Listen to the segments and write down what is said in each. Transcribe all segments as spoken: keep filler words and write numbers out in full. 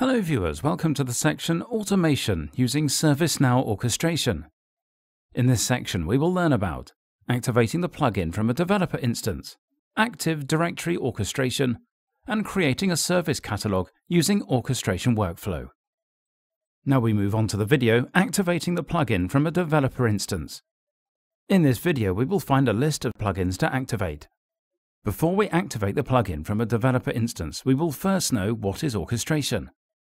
Hello viewers, welcome to the section Automation using ServiceNow Orchestration. In this section we will learn about activating the plugin from a developer instance, Active Directory Orchestration, and creating a service catalog using orchestration workflow. Now we move on to the video Activating the plugin from a developer instance. In this video we will find a list of plugins to activate. Before we activate the plugin from a developer instance, we will first know what is orchestration.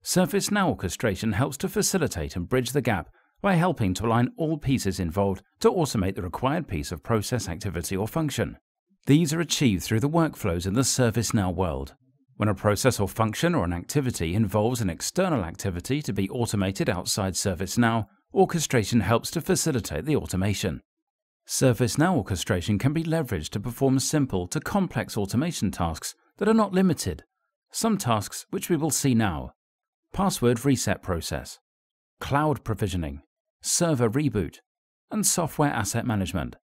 ServiceNow Orchestration helps to facilitate and bridge the gap by helping to align all pieces involved to automate the required piece of process, activity or function. These are achieved through the workflows in the ServiceNow world. When a process or function or an activity involves an external activity to be automated outside ServiceNow, orchestration helps to facilitate the automation. ServiceNow orchestration can be leveraged to perform simple to complex automation tasks that are not limited. Some tasks which we will see now: password reset process, cloud provisioning, server reboot, and software asset management.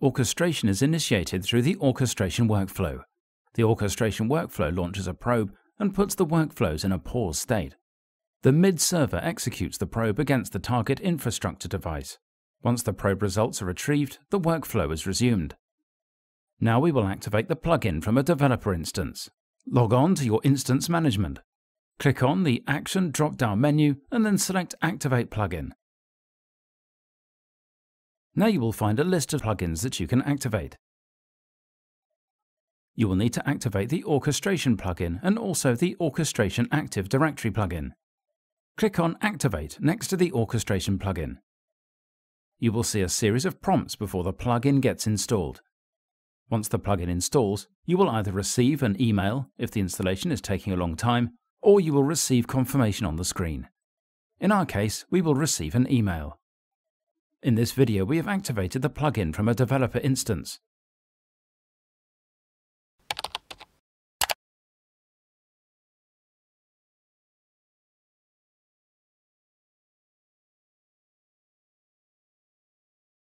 Orchestration is initiated through the orchestration workflow. The orchestration workflow launches a probe and puts the workflows in a pause state. The M I D server executes the probe against the target infrastructure device. Once the probe results are retrieved, the workflow is resumed. Now we will activate the plugin from a developer instance. Log on to your instance management. Click on the Action drop-down menu and then select Activate Plugin. Now you will find a list of plugins that you can activate. You will need to activate the Orchestration plugin and also the Orchestration Active Directory plugin. Click on Activate next to the Orchestration plugin. You will see a series of prompts before the plugin gets installed. Once the plugin installs, you will either receive an email if the installation is taking a long time, or you will receive confirmation on the screen. In our case, we will receive an email. In this video, we have activated the plugin from a developer instance.